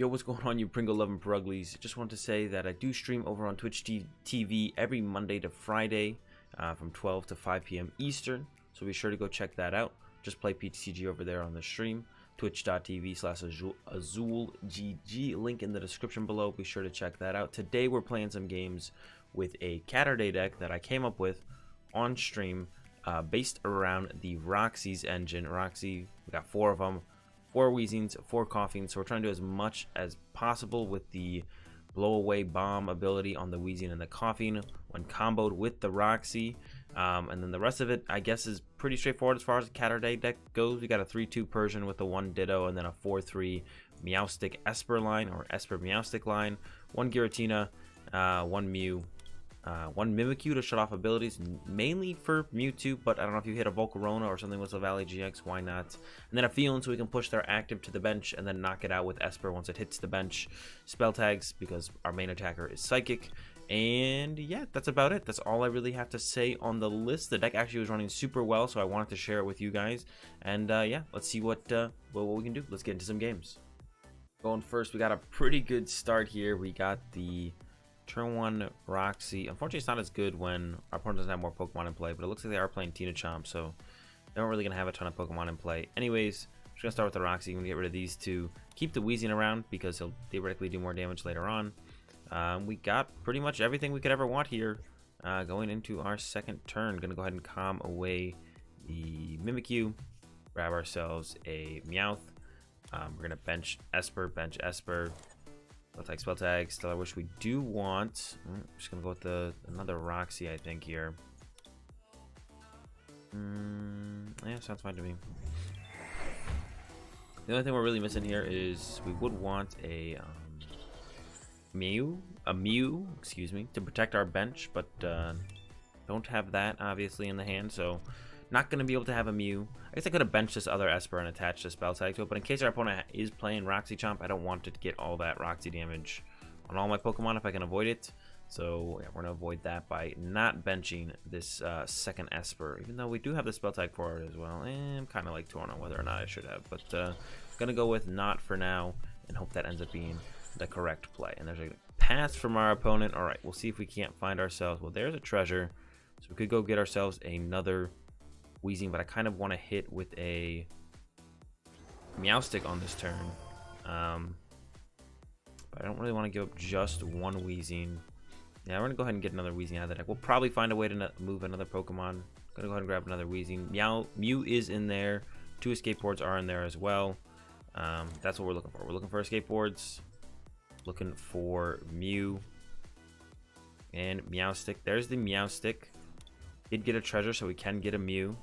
Yo, what's going on, you Pringle-loving Peruglies? Just wanted to say that I do stream over on Twitch TV every Monday to Friday from 12 to 5 p.m. Eastern, so be sure to go check that out. Just play PTCG over there on the stream, twitch.tv/AzulGG, link in the description below. Be sure to check that out. Today we're playing some games with a Caturday deck that I came up with on stream based around the Roxie's engine. Roxie, we got four of them. Four Weezings, four Koffings, so we're trying to do as much as possible with the blow away bomb ability on the Weezing and the Koffing when comboed with the Roxie. And then the rest of it, I guess, is pretty straightforward as far as the Caturday deck goes. We got a 3-2 Persian with the 1 Ditto, and then a 4-3 Meowstic Esper line, or Esper Meowstic line, 1 Giratina, 1 Mew, 1 Mimikyu to shut off abilities, mainly for Mewtwo, but I don't know if you hit a Volcarona or something with a Valley GX, why not? And then a Phione, so we can push their active to the bench and then knock it out with Esper once it hits the bench. Spell Tags, because our main attacker is Psychic. And yeah, that's about it. That's all I really have to say on the list. The deck actually was running super well, so I wanted to share it with you guys. And yeah, let's see what we can do. Let's get into some games. Going first, we got a pretty good start here. We got the turn 1 Roxy. Unfortunately, it's not as good when our opponent doesn't have more Pokemon in play, but it looks like they are playing Tina Chomp, so they're not really going to have a ton of Pokemon in play. Anyways, I'm just going to start with the Roxy. I'm going to get rid of these two. Keep the Weezing around because he'll theoretically do more damage later on. We got pretty much everything we could ever want here going into our second turn. Going to go ahead and calm away the Mimikyu. Grab ourselves a Meowth. We're going to bench Esper, Spell Tag, Stellar Wish. We do want. I'm just gonna go with another Roxy, I think here. Yeah, sounds fine to me. The only thing we're really missing here is we would want a Mew, excuse me, to protect our bench, but don't have that obviously in the hand, so not gonna be able to have a Mew. I guess I could have benched this other Esper and attached the Spell Tag to it, but in case our opponent is playing Roxy Chomp, I don't want to get all that Roxy damage on all my Pokemon if I can avoid it. So yeah, we're gonna avoid that by not benching this second Esper, even though we do have the Spell Tag for it as well. And I'm kind of like torn on whether or not I should have, but gonna go with not for now and hope that ends up being the correct play. And there's a pass from our opponent. All right, we'll see if we can't find ourselves. Well, there's a treasure, so we could go get ourselves another Weezing, but I kind of want to hit with a Meowstic on this turn. But I don't really want to give up just one Weezing. Yeah, we're going to go ahead and get another Weezing out of the deck. We'll probably find a way to move another Pokemon. Going to go ahead and grab another Weezing. Mew is in there. Two Escape Boards are in there as well. That's what we're looking for. We're looking for Escape Boards. Looking for Mew. And Meowstic. There's the Meowstic. Did get a treasure, so we can get a Mew.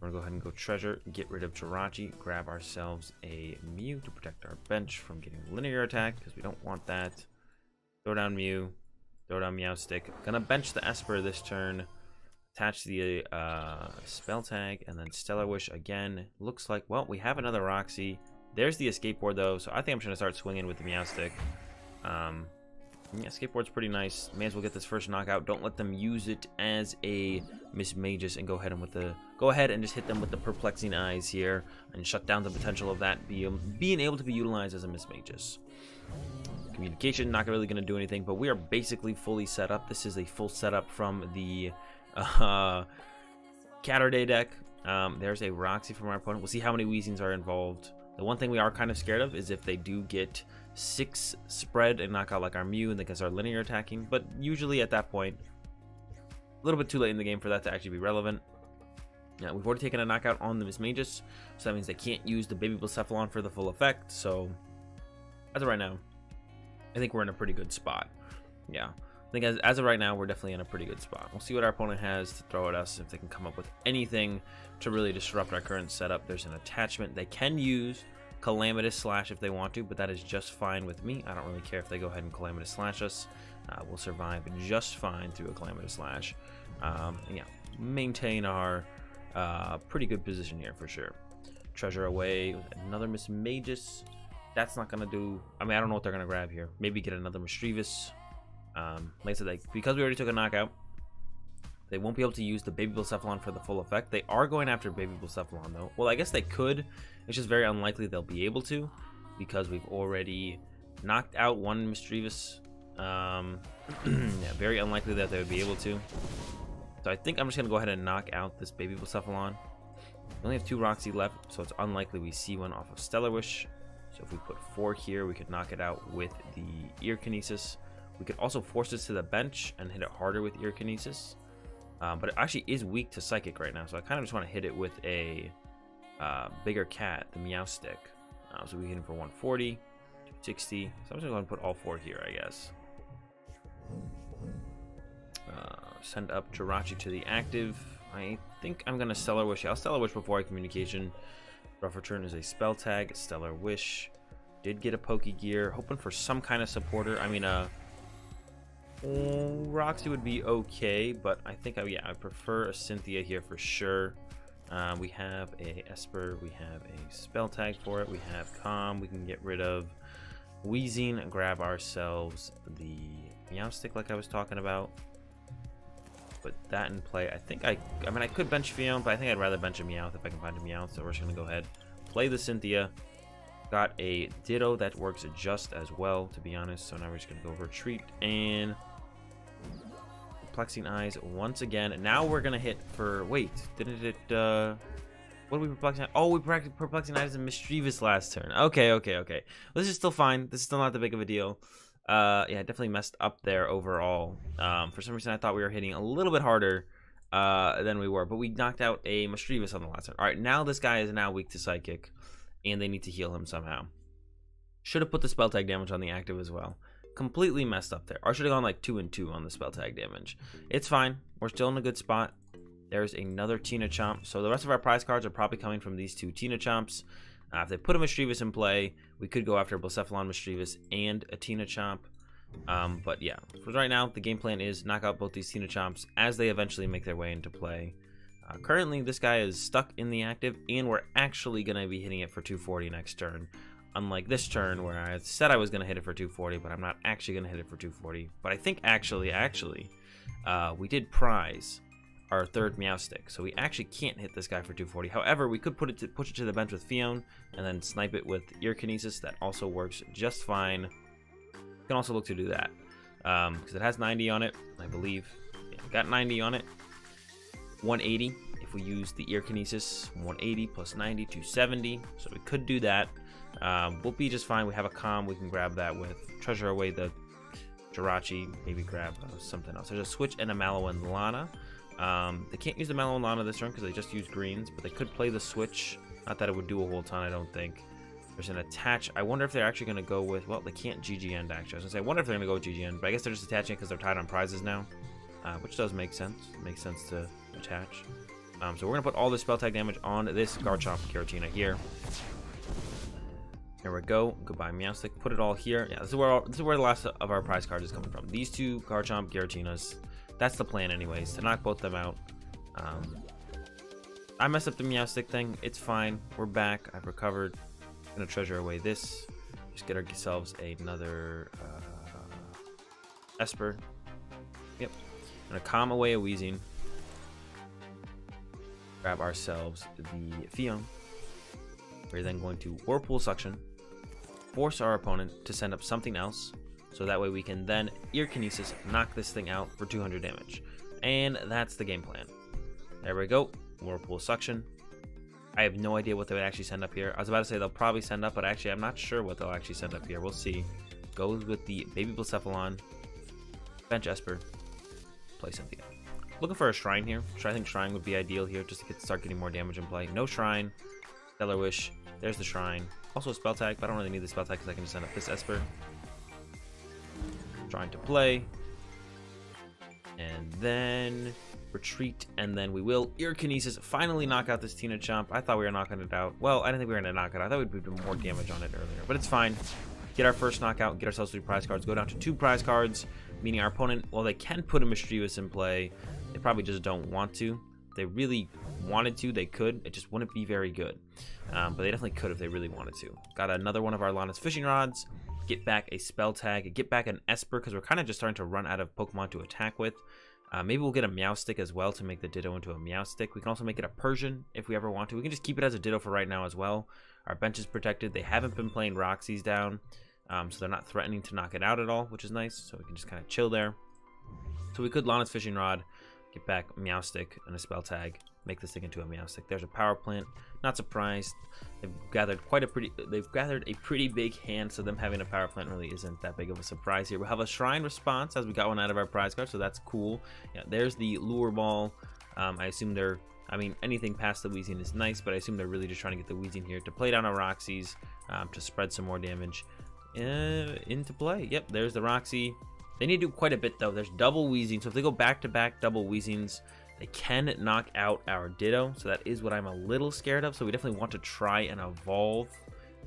We're gonna go ahead and go treasure, get rid of Jirachi, grab ourselves a Mew to protect our bench from getting linear attack, because we don't want that. Throw down Mew, throw down Meowstic. Gonna bench the Esper this turn, attach the Spell Tag, and then Stellar Wish again. Looks like, well, we have another Roxy. There's the Escape Board though, so I think I'm just gonna start swinging with the Meowstic. Yeah, Skateboard's pretty nice. May as well get this first knockout. Don't let them use it as a Mismagus, and go ahead and just hit them with the Perplexing Eyes here and shut down the potential of that being able to be utilized as a Mismagus. Communication, not really going to do anything, but we are basically fully set up. This is a full setup from the Caturday deck. There's a Roxy from our opponent. We'll see how many Weezings are involved. The one thing we are kind of scared of is if they do get 6 spread and knock out like our Mew and then gets our linear attacking, but usually at that point, a little bit too late in the game for that to actually be relevant. Now, we've already taken a knockout on the Mismagus, so that means they can't use the Baby Blacephalon for the full effect, so as of right now, I think we're in a pretty good spot. Yeah, I think as of right now, we're definitely in a pretty good spot. We'll see what our opponent has to throw at us, if they can come up with anything to really disrupt our current setup. There's an attachment they can use, Calamitous Slash, if they want to, but that is just fine with me. I don't really care if they go ahead and Calamitous Slash us. We'll survive just fine through a Calamitous Slash. And yeah, maintain our pretty good position here for sure. Treasure away with another Mismagus. That's not gonna do. I mean, I don't know what they're gonna grab here. Maybe get another Misdreavus. Like I said, because we already took a knockout, They won't be able to use the Baby Blacephalon for the full effect. They are going after Baby Blacephalon, though. Well, I guess they could. It's just very unlikely they'll be able to, because we've already knocked out one Misdreavus. Yeah, very unlikely that they would be able to. So I think I'm just going to go ahead and knock out this Baby Blacephalon. We only have 2 Roxy left, so it's unlikely we see one off of Stellar Wish. So if we put 4 here, we could knock it out with the Eerie Kinesis. We could also force this to the bench and hit it harder with Eerie Kinesis. But it actually is weak to Psychic right now, so I kind of just want to hit it with a bigger cat, the Meowstic. So we hit him for 140, 260. So I'm just going to put all 4 here, I guess. Send up Jirachi to the active. I think I'm going to Stellar Wish. I'll Stellar Wish before I Communication. Rough Return is a Spell Tag. Stellar Wish. Did get a Pokegear. Hoping for some kind of supporter. I mean, Roxy would be okay, but I think, yeah, I prefer a Cynthia here for sure. We have a Esper. We have a Spell Tag for it. We have Calm. We can get rid of Weezing and grab ourselves the Meowstic like I was talking about. Put that in play. I think I mean, I could bench Phione, but I think I'd rather bench a Meowth if I can find a Meowth. So we're just gonna go ahead, play the Cynthia. Got a Ditto that works just as well, to be honest. So now we're just gonna go retreat and Perplexing Eyes once again. Now we're gonna hit for, wait, didn't it? What are we perplexing? Oh, we practiced Perplexing Eyes and Misdreavus last turn. Okay, okay, okay. This is still fine. This is still not that big of a deal. Yeah, definitely messed up there overall. For some reason, I thought we were hitting a little bit harder than we were, but we knocked out a Misdreavus on the last turn. All right, now this guy is now weak to Psychic, and they need to heal him somehow. Should have put the Spell Tag damage on the active as well. Completely messed up there. Or should have gone like 2 and 2 on the Spell Tag damage. It's fine. We're still in a good spot. There's another Tina Chomp. So the rest of our prize cards are probably coming from these 2 Tina Chomps. If they put a Misdreavus in play, we could go after Blacephalon, Misdreavus, and a Tina Chomp. But yeah, for right now, the game plan is knock out both these Tina Chomps as they eventually make their way into play. Currently, this guy is stuck in the active, and we're actually going to be hitting it for 240 next turn. Unlike this turn, where I said I was going to hit it for 240, but I'm not actually going to hit it for 240. But I think actually, we did prize our 3rd Meowstic, so we actually can't hit this guy for 240. However, we could push it to the bench with Phione and then snipe it with Eerie Kinesis. That also works just fine. You can also look to do that because it has 90 on it, I believe. Yeah, got 90 on it. 180 if we use the Eerie Kinesis. 180 plus 90, 270. So we could do that. We'll be just fine. We have a Calm. We can grab that with Treasure Away the Jirachi. Maybe grab something else. There's a Switch and a Malawin Lana. They can't use the Malawin Lana this turn because they just used greens, but they could play the Switch. Not that it would do a whole ton, I don't think. There's an attach. I wonder if they're actually going to go with, well, they can't GGN actually. I was going to say, I wonder if they're going to go with GGN, but I guess they're just attaching it because they're tied on prizes now, which does make sense. It makes sense to attach. So we're going to put all the Spell Tag damage on this Garchomp Giratina here. There we go. Goodbye, Meowstic. Put it all here. Yeah, this is where the last of our prize cards is coming from. These 2 Garchomp Giratinas. That's the plan anyways, to knock both them out. I messed up the Meowstic thing. It's fine. We're back. I've recovered. I'm going to Treasure Away this. Just get ourselves another Esper. Yep. I'm going to Calm away a Weezing. Grab ourselves the Phione. We're then going to Whirlpool Suction. Force our opponent to send up something else. So that way we can then Eerie Kinesis knock this thing out for 200 damage. And that's the game plan. There we go. Whirlpool Suction. I have no idea what they would actually send up here. I was about to say they'll probably send up, but actually I'm not sure what they'll actually send up here. We'll see. Goes with the Baby Blacephalon. Bench Esper. Play Cynthia. Looking for a Shrine here. I think Shrine would be ideal here just to start getting more damage in play. No Shrine. Stellar Wish. There's the Shrine. Also a Spell Tag, but I don't really need the Spell Tag because I can just send up this Esper. Trying to play and then retreat, and then we will Eerie Kinesis finally knock out this Tina Chomp. I thought we were knocking it out. Well, I didn't think we were gonna knock it out. I thought we'd be doing more damage on it earlier, but it's fine. Get our first knockout, get ourselves 3 prize cards, go down to 2 prize cards, meaning our opponent, well, they can put a Misdreavus in play. They probably just don't want to. If they really wanted to, they could. It just wouldn't be very good, but they definitely could if they really wanted to. Got another one of our Lana's Fishing Rods. Get back a Spell Tag, get back an Esper, because we're kind of just starting to run out of Pokemon to attack with. Maybe we'll get a Meowstic as well to make the Ditto into a Meowstic. We can also make it a Persian if we ever want to. We can just keep it as a Ditto for right now as well. Our bench is protected. They haven't been playing Roxy's down, so they're not threatening to knock it out at all, which is nice. So we can just kind of chill there. So we could Lana's Fishing Rod, get back Meowstic and a Spell Tag, make this thing into a Meowstic. There's a Power Plant. Not surprised. They've gathered a pretty big hand, so them having a Power Plant really isn't that big of a surprise here. We have a Shrine response as we got one out of our prize card, so that's cool. Yeah, there's the Lure Ball. I assume they're, I mean, anything past the Weezing is nice, but I assume they're really just trying to get the Weezing here to play down on Roxy's, to spread some more damage into play. Yep, there's the Roxy. They need to do quite a bit though. There's double Weezing, so if they go back-to-back double Weezings, they can knock out our Ditto, so that is what I'm a little scared of. So we definitely want to try and evolve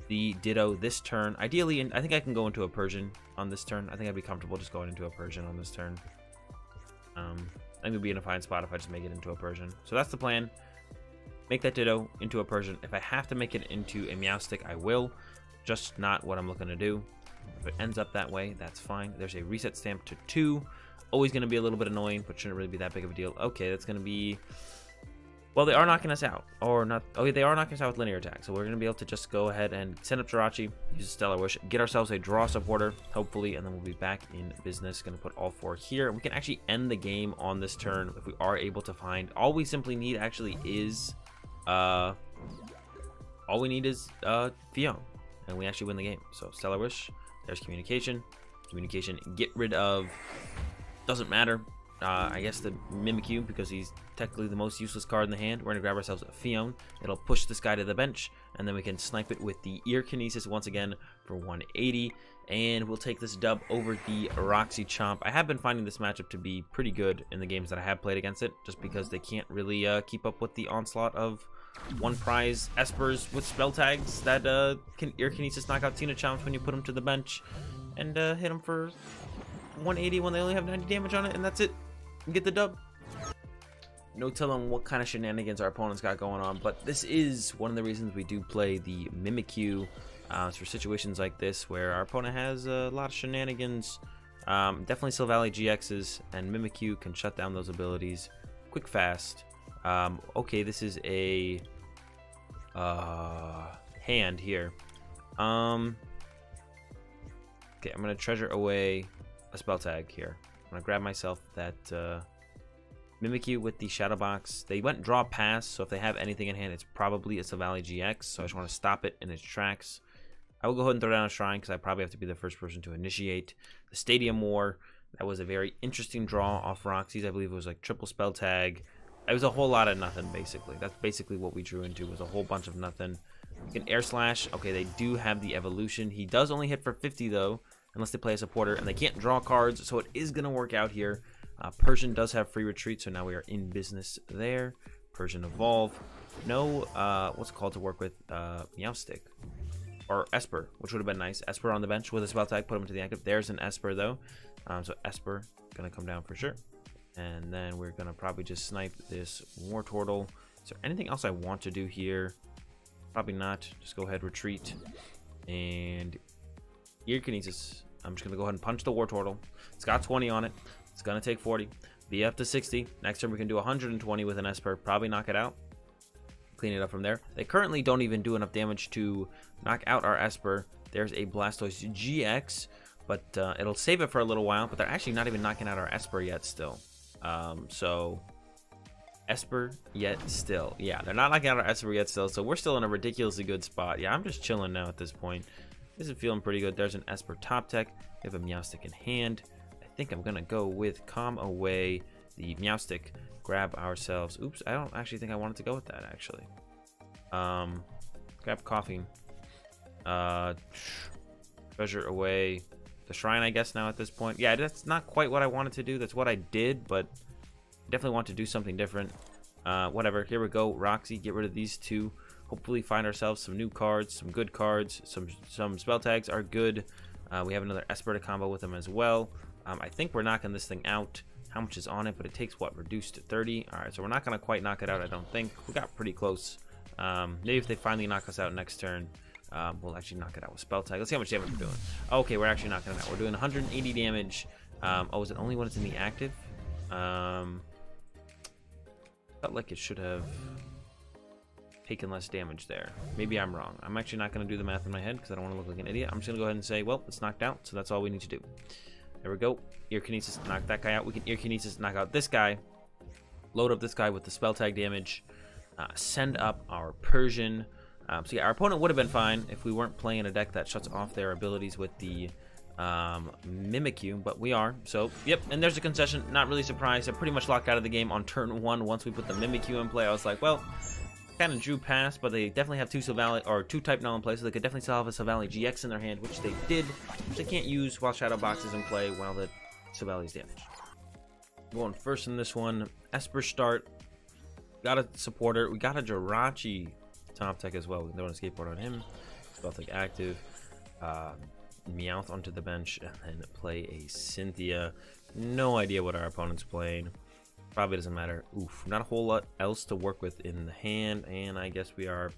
the Ditto this turn. Ideally, and I think I can go into a Persian on this turn. I think I'd be comfortable just going into a Persian on this turn. I think we'd be in a fine spot if I just make it into a Persian. So that's the plan. Make that Ditto into a Persian. If I have to make it into a Meowstic, I will. Just not what I'm looking to do. If it ends up that way, that's fine. There's a reset stamp to 2. Always going to be a little bit annoying, but shouldn't really be that big of a deal. Okay, that's going to be... Well, they are knocking us out. Or not... Oh, yeah, they are knocking us out with linear attack. So we're going to be able to just go ahead and send up Jirachi, use a Stellar Wish, get ourselves a draw supporter, hopefully, and then we'll be back in business. Going to put all 4 here. And we can actually end the game on this turn if we are able to find... All we simply need, actually, is... all we need is Phione. And we actually win the game. So Stellar Wish, there's Communication. Communication, get rid of... Doesn't matter, I guess the Mimikyu, because he's technically the most useless card in the hand. We're gonna grab ourselves a Phione. It'll push this guy to the bench, and then we can snipe it with the Eerie Kinesis once again for 180, and we'll take this dub over the Roxy Chomp. I have been finding this matchup to be pretty good in the games that I have played against it, just because they can't really keep up with the onslaught of one prize Espers with spell tags that can Eerie Kinesis knock out Tina Chomps when you put them to the bench, and hit them for 180 when they only have 90 damage on it, and that's it. You get the dub. No telling what kind of shenanigans our opponents got going on, but this is one of the reasons we do play the Mimikyu. It's for situations like this where our opponent has a lot of shenanigans. Definitely Silvally Valley GX's, and Mimikyu can shut down those abilities quick, fast. Okay, this is a hand here. Okay, I'm gonna treasure away a spell tag here. I'm gonna grab myself that Mimikyu with the shadow box. They went draw pass, so if they have anything in hand, it's probably a Savali GX, so I just want to stop it in its tracks. I will go ahead and throw down a shrine because I probably have to be the first person to initiate the Stadium War. That was a very interesting draw off Roxy's. I believe it was like triple spell tag. It was a whole lot of nothing, basically. That's basically what we drew into, was a whole bunch of nothing. You can air slash. Okay, they do have the evolution. He does only hit for 50 though, unless they play a supporter, and they can't draw cards, so it is going to work out here. Persian does have free retreat, so now we are in business there. Persian evolve. No, what's it called to work with? Meowstic. Or Esper, which would have been nice. Esper on the bench with a spell tag, put him to the active. There's an Esper, though. So Esper going to come down for sure. And then we're going to probably just snipe this War Turtle. Is there anything else I want to do here? Probably not. Just go ahead, retreat. And Eerie Kinesis. I'm just going to go ahead and punch the War Turtle. It's got 20 on it. It's going to take 40. Be up to 60. Next turn, we can do 120 with an Esper. Probably knock it out. Clean it up from there. They currently don't even do enough damage to knock out our Esper. There's a Blastoise GX, but it'll save it for a little while. But they're actually not even knocking out our Esper yet still. So... Esper yet still. Yeah, they're not knocking out our Esper yet still. So we're still in a ridiculously good spot. Yeah, I'm just chilling now at this point. This is feeling pretty good. There's an Esper Top Tech. We have a Meowstic in hand. I think I'm going to go with Calm Away the Meowstic. Grab ourselves... Oops, I don't actually think I wanted to go with that, actually. Grab Koffing. Treasure away the Shrine, I guess, now at this point. Yeah, that's not quite what I wanted to do. That's what I did, but I definitely want to do something different. Whatever. Here we go. Roxy, get rid of these two. Hopefully find ourselves some new cards, some good cards, some spell tags are good. We have another Esper to combo with them as well. I think we're knocking this thing out. How much is on it? But it takes what? Reduced to 30. All right, so we're not going to quite knock it out, I don't think. We got pretty close. Maybe if they finally knock us out next turn, we'll actually knock it out with spell tag. Let's see how much damage we're doing. Okay, we're actually knocking it out. We're doing 180 damage. Oh, is it only when it's in the active? Felt like it should have taken less damage there. Maybe I'm wrong. I'm actually not going to do the math in my head because I don't want to look like an idiot. I'm just going to go ahead and say, well, it's knocked out, so that's all we need to do. There we go. Eerie Kinesis, knock that guy out. We can Eerie Kinesis, knock out this guy. Load up this guy with the spell tag damage. Send up our Persian. So yeah, our opponent would have been fine if we weren't playing a deck that shuts off their abilities with the Mimikyu, but we are. So, yep, and there's a concession. Not really surprised. I pretty much locked out of the game on turn one. Once we put the Mimikyu in play, I was like, well, kind of drew past, but they definitely have two Silvally, or two Type Null in play, so they could definitely still have a Silvally GX in their hand, which they did, which they can't use while Shadow Box is in play while the Silvally's damaged. Going first in this one, Esper start. Got a supporter. We got a Jirachi top tech as well. We can throw a skateboard on him. Spell tech active. Meowth onto the bench, and then play a Cynthia. No idea what our opponent's playing. Probably doesn't matter. Oof, not a whole lot else to work with in the hand, and I guess we are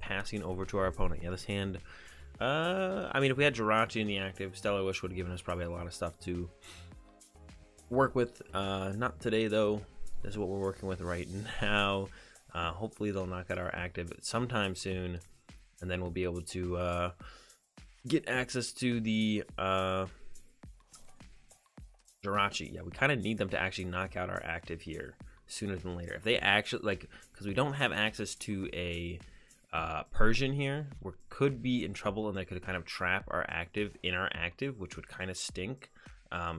passing over to our opponent. Yeah, this hand, I mean, if we had Jirachi in the active, Stellar Wish would have given us probably a lot of stuff to work with. Not today, though. This is what we're working with right now. Hopefully, they'll knock out our active sometime soon, and then we'll be able to get access to the Jirachi. Yeah, we kind of need them to actually knock out our active here sooner than later. If they actually, like, because we don't have access to a Persian here, we could be in trouble, and they could kind of trap our active in our active, which would kind of stink.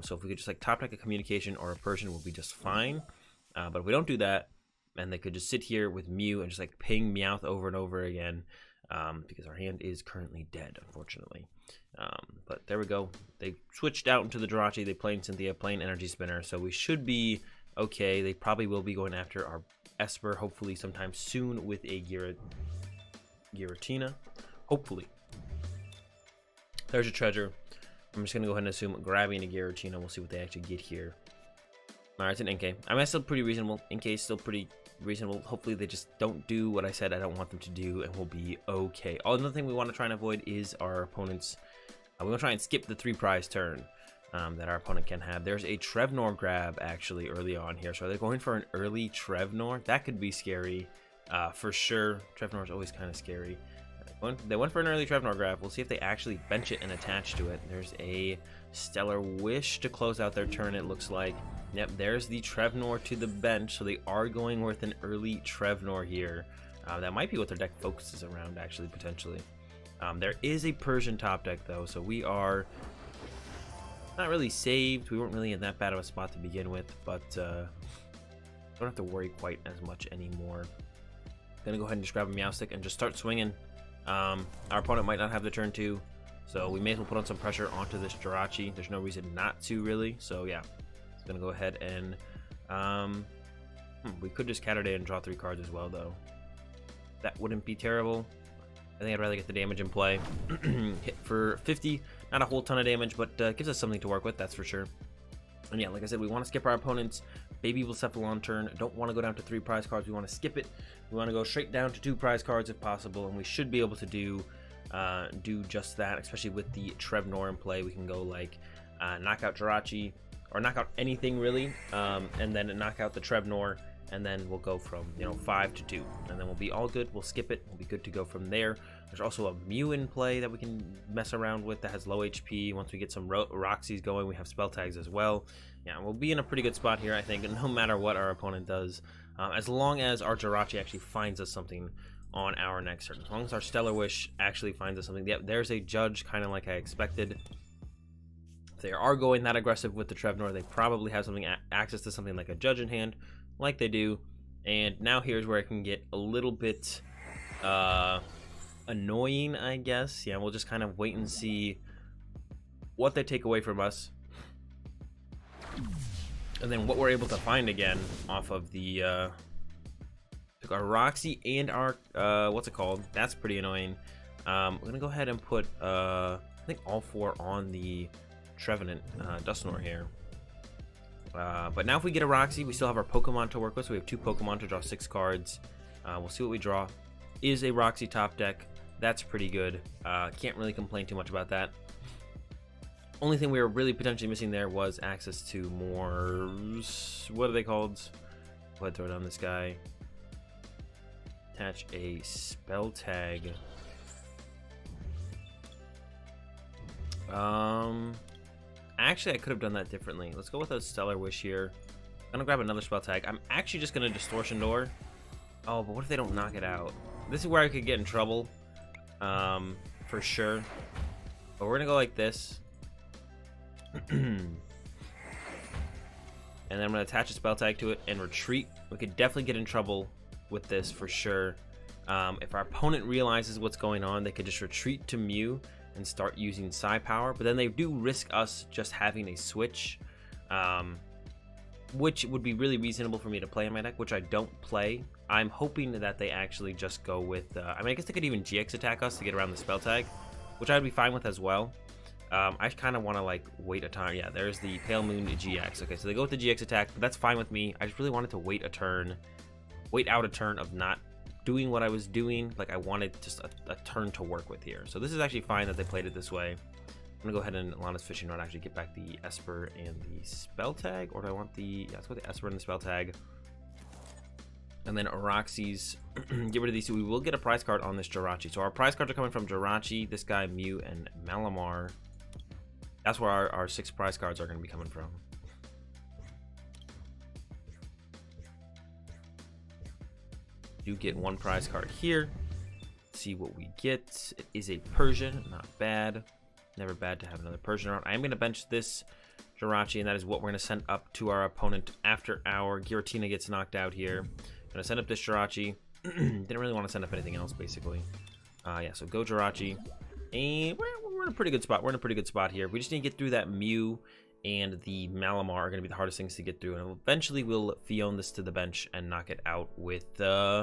So if we could just like top deck a communication or a Persian, we'll be just fine. But if we don't do that, and they could just sit here with Mew and just like ping Meowth over and over again, because our hand is currently dead, unfortunately. But there we go. They switched out into the Jirachi. They played Cynthia, playing Energy Spinner, so we should be okay. They probably will be going after our Esper, hopefully sometime soon, with a Giratina. Hopefully. There's a treasure. I'm just going to go ahead and assume grabbing a Giratina. We'll see what they actually get here. Alright, it's an NK. I mean, it's still pretty reasonable. NK is still pretty reasonable. Hopefully they just don't do what I said I don't want them to do, and we'll be okay. Another thing we want to try and avoid is our opponent's... we're going to try and skip the 3-prize turn that our opponent can have. There's a Trevenant grab, actually, early on here. So they're going for an early Trevenant. That could be scary, for sure. Trevenant is always kind of scary. They went for an early Trevenant grab. We'll see if they actually bench it and attach to it. There's a Stellar Wish to close out their turn, it looks like. Yep, there's the Trevenant to the bench, so they are going with an early Trevenant here. That might be what their deck focuses around, actually, potentially. There is a Persian top deck, though, so we are not really saved. We weren't really in that bad of a spot to begin with, but don't have to worry quite as much anymore. I'm going to go ahead and just grab a Meowstic and just start swinging. Our opponent might not have the turn, too, so we may as well put on some pressure onto this Jirachi. There's no reason not to, really, so yeah. Gonna go ahead and we could just Caturday and draw 3 cards as well, though. That wouldn't be terrible. I think I'd rather get the damage in play. Hit for 50, not a whole ton of damage, but gives us something to work with, that's for sure. And yeah, like I said, we want to skip our opponent's Baby Blacephalon turn. Don't want to go down to 3 prize cards. We want to skip it. We want to go straight down to 2 prize cards if possible, and we should be able to do just that, especially with the Trevenant in play. We can go like knock out Jirachi, or knock out anything really, and then knock out the Trevenant, and then we'll go from 5 to 2, and then we'll be all good. We'll skip it. We'll be good to go from there. There's also a Mew in play that we can mess around with that has low HP. Once we get some Roxies going, we have spell tags as well. Yeah, we'll be in a pretty good spot here, I think, no matter what our opponent does, as long as our Jirachi actually finds us something on our next turn. As long as our Stellar Wish actually finds us something. Yeah, there's a Judge, kind of like I expected. If they are going that aggressive with the Trevenant, they probably have something, access to something like a Judge in hand, like they do. And now here's where it can get a little bit annoying, I guess. Yeah, we'll just kind of wait and see what they take away from us, and then what we're able to find again off of the our Roxy and our what's it called? That's pretty annoying. I'm gonna go ahead and put I think all 4 on the Trevenant Dusknoir here, but now if we get a Roxy, we still have our Pokemon to work with, so we have 2 Pokemon to draw 6 cards. We'll see what we draw. Is a Roxy top deck. That's pretty good. Can't really complain too much about that. Only thing we were really potentially missing there was access to more... What are they called? Go ahead, throw it on this guy. Attach a spell tag. Actually, I could have done that differently. Let's go with a Stellar Wish here. I'm gonna grab another spell tag. I'm actually just gonna Distortion Door. Oh, but what if they don't knock it out? This is where I could get in trouble, for sure. But we're gonna go like this. And then I'm gonna attach a spell tag to it and retreat. We could definitely get in trouble with this for sure. If our opponent realizes what's going on, they could just retreat to Mew and start using Psi Power, but then they do risk us just having a switch, which would be really reasonable for me to play in my deck, which I don't play. I'm hoping that they actually just go with, I mean, I guess they could even GX attack us to get around the spell tag, which I'd be fine with as well. I kind of want to like wait a turn. Yeah, there's the Pale Moon GX. Okay, so they go with the GX attack, but that's fine with me. I just really wanted to wait a turn, wait out a turn of not doing what I was doing. Like I wanted just a turn to work with here. So this is actually fine that they played it this way. I'm gonna go ahead and Lana's Fishing Rod, actually get back the Esper and the spell tag, or do I want the, yeah, let's go with the Esper and the spell tag. And then Roxie's, get rid of these two. We will get a prize card on this Jirachi. So our prize cards are coming from Jirachi, this guy, Mew, and Malamar. That's where our six prize cards are gonna be coming from. Do get one prize card here. Let's see what we get. It is a Persian, not bad. Never bad to have another Persian around. I am going to bench this Jirachi, and that is what we're going to send up to our opponent after our Giratina gets knocked out here. I'm going to send up this Jirachi. Didn't really want to send up anything else, basically. Yeah, so go Jirachi. And we're in a pretty good spot. We're in a pretty good spot here. We just need to get through that Mew and the Malamar are going to be the hardest things to get through. And eventually we'll Phione this to the bench and knock it out with... the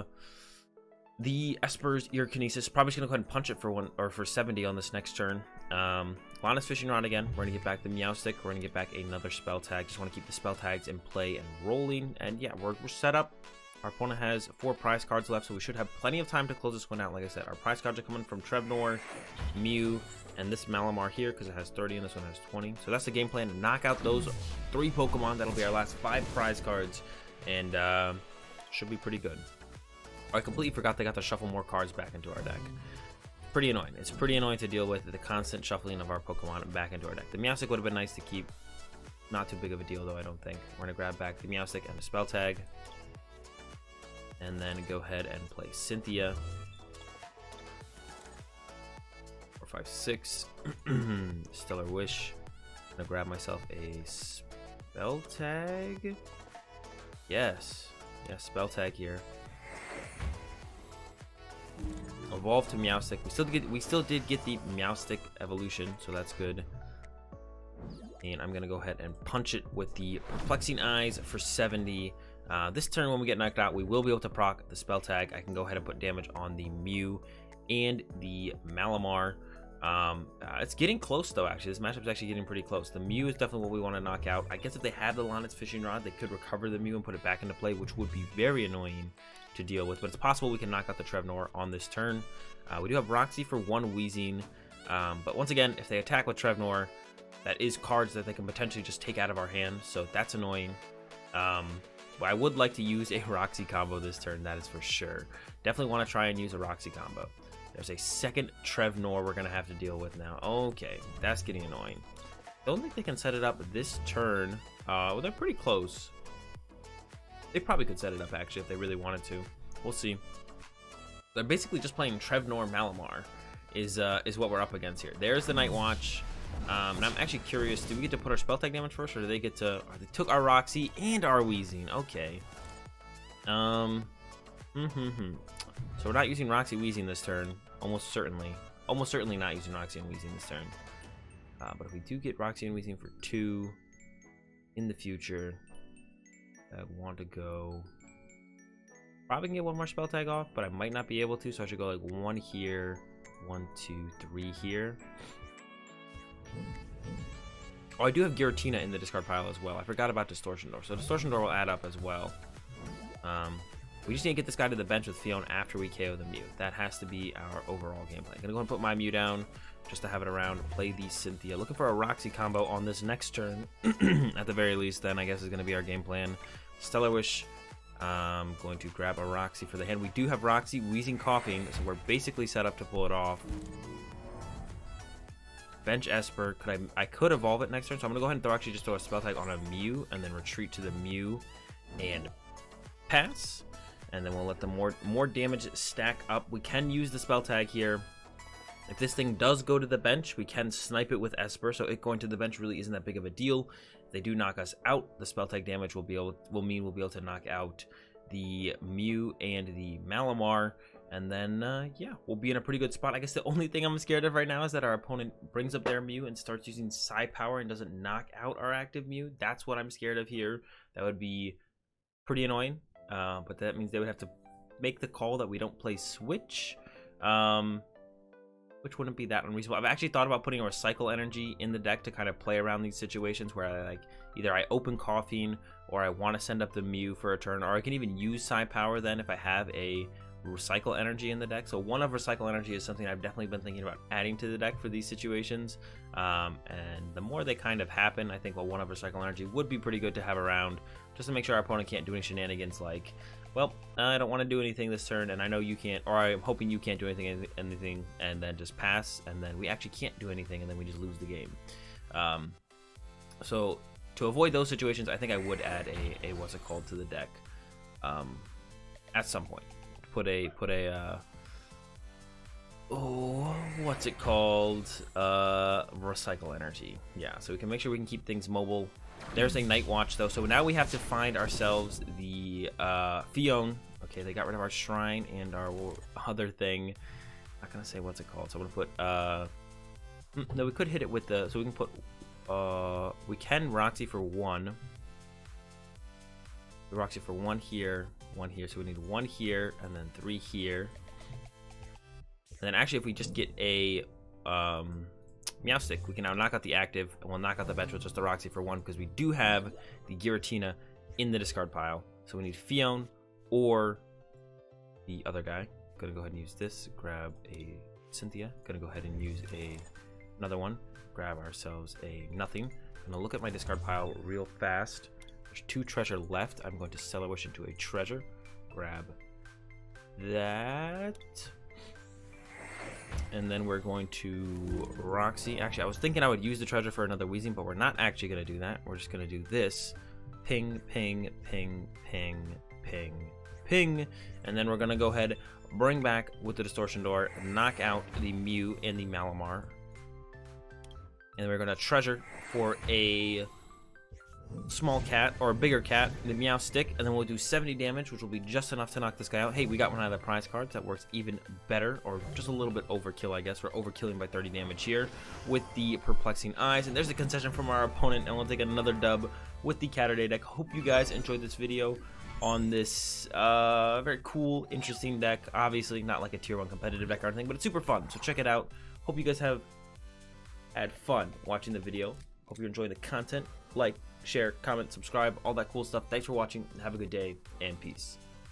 Esper's Eerie Kinesis. Probably just gonna go ahead and punch it for 70 on this next turn. Lana's Fishing Rod again. We're gonna get back the Meowstic. We're gonna get back another spell tag. Just want to keep the spell tags in play and rolling. And yeah, we're set up. Our opponent has 4 prize cards left, so we should have plenty of time to close this one out. Like I said, our prize cards are coming from Trevenant, Mew, and this Malamar here because it has 30 and this one has 20. So that's the game plan, to knock out those 3 Pokemon. That'll be our last 5 prize cards, and should be pretty good. I completely forgot they got to shuffle more cards back into our deck. Pretty annoying. It's pretty annoying to deal with the constant shuffling of our Pokemon back into our deck. The Meowstic would have been nice to keep. Not too big of a deal though, I don't think. We're going to grab back the Meowstic and the spell tag. And then go ahead and play Cynthia. 4, 5, 6. Stellar Wish. I'm going to grab myself a spell tag. Yes. Yes, spell tag here. Evolve to Meowstic. We still did get the Meowstic evolution, so that's good. And I'm gonna go ahead and punch it with the Perplexing Eyes for 70. This turn when we get knocked out, we will be able to proc the spell tag. I can go ahead and put damage on the Mew and the Malamar. It's getting close though, actually. This matchup's actually getting pretty close. The Mew is definitely what we want to knock out. I guess if they had the Lana's Fishing Rod, they could recover the Mew and put it back into play, which would be very annoying to deal with. But it's possible we can knock out the Trevenant on this turn. We do have Roxie for 1 Weezing. But once again, if they attack with Trevenant, that is cards that they can potentially just take out of our hand. So that's annoying. But I would like to use a Roxie combo this turn, that is for sure. Definitely want to try and use a Roxie combo. There's a second Trevenant we're going to have to deal with now. Okay, that's getting annoying. Don't think they can set it up this turn. Well, they're pretty close. They probably could set it up, actually, if they really wanted to. We'll see. They're basically just playing Trevenant Malamar is what we're up against here. There's the Night Watch. And I'm actually curious, do we get to put our spell tag damage first, or do they get to... Oh, they took our Roxy and our Weezing. Okay. So we're not using Roxy Weezing this turn. Almost certainly. Almost certainly not using Roxy and Weezing this turn. But if we do get Roxy and Weezing for 2 in the future, I want to go... Probably can get one more spell tag off, but I might not be able to, so I should go like 1 here, 1, 2, 3 here. Oh, I do have Giratina in the discard pile as well. I forgot about Distortion Door, so Distortion Door will add up as well. We just need to get this guy to the bench with Phione after we KO the Mew. That has to be our overall game plan. I'm going to go and put my Mew down. just to have it around. Play the Cynthia. Looking for a Roxie combo on this next turn. At the very least, then, I guess, is going to be our game plan. Stellar Wish. Going to grab a Roxy for the hand. We do have Roxy, Weezing, Koffing, so we're basically set up to pull it off. Bench Esper. I could evolve it next turn, so I'm going to go ahead and actually just throw a Spell Tag on a Mew, and then retreat to the Mew and pass. And then we'll let the more damage stack up. We can use the Spell Tag here. If this thing does go to the bench, we can snipe it with Esper, so it going to the bench really isn't that big of a deal. If they do knock us out, the Spell Tag damage will mean we'll be able to knock out the Mew and the Malamar, and then yeah, we'll be in a pretty good spot. I guess the only thing I'm scared of right now is that our opponent brings up their Mew and starts using Psi Power and doesn't knock out our active Mew. That's what I'm scared of here. That would be pretty annoying, but that means they would have to make the call that we don't play Switch. Which wouldn't be that unreasonable. I've actually thought about putting a Recycle Energy in the deck to kind of play around these situations where I like either I open Koffing or I want to send up the Mew for a turn, or I can even use Psi Power then if I have a Recycle Energy in the deck. So one of Recycle Energy is something I've definitely been thinking about adding to the deck for these situations, and the more they kind of happen, I think one of Recycle Energy would be pretty good to have around just to make sure our opponent can't do any shenanigans like, well, I don't want to do anything this turn, and I know you can't, or I'm hoping you can't do anything, and then just pass, and then we actually can't do anything, and then we just lose the game. So to avoid those situations, I think I would add a what's it called to the deck at some point. Put a Recycle Energy. Yeah, so we can make sure we can keep things mobile. There's a Night Watch though, so now we have to find ourselves the Phione. Okay, they got rid of our shrine and our other thing. Not gonna say what's it called, so I'm gonna put no, we could hit it with the, so we can put we can Roxy for one. We Roxy for one here, so we need one here and then three here. And then actually if we just get a Meowstic, we can now knock out the active, and we'll knock out the bench with just the Roxy for one, because we do have the Giratina in the discard pile. So we need Phione or the other guy. Gonna go ahead and use this, grab a Cynthia. Gonna go ahead and use another one, grab ourselves a nothing. I'm gonna look at my discard pile real fast. There's two treasure left. I'm going to Stellar Wish into a treasure, grab that. And then we're going to Roxy. Actually, I was thinking I would use the treasure for another Weezing, but we're not actually going to do that. We're just going to do this. Ping, ping, ping, ping, ping, ping. And then we're going to go ahead, bring back with the Distortion Door, knock out the Mew and the Malamar. And then we're going to treasure for a small cat, or a bigger cat, the Meowstic, and then we'll do 70 damage, which will be just enough to knock this guy out. Hey, we got one out of the prize cards. That works even better, or just a little bit overkill, I guess. We're overkilling by 30 damage here with the Perplexing Eyes, and there's the concession from our opponent, and we'll take another dub with the Caturday deck. Hope you guys enjoyed this video on this very cool, interesting deck. Obviously, not like a tier 1 competitive deck or anything, but it's super fun, so check it out. Hope you guys have had fun watching the video. Hope you enjoy the content. Like, share, comment, subscribe, all that cool stuff. Thanks for watching. Have a good day and peace.